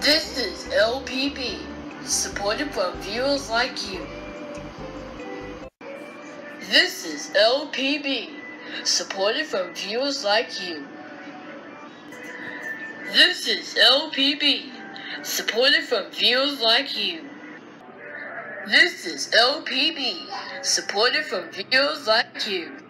This is LPB, supported by viewers like you. This is LPB, supported from viewers like you. This is LPB, supported from viewers like you. This is LPB, supported from viewers like you.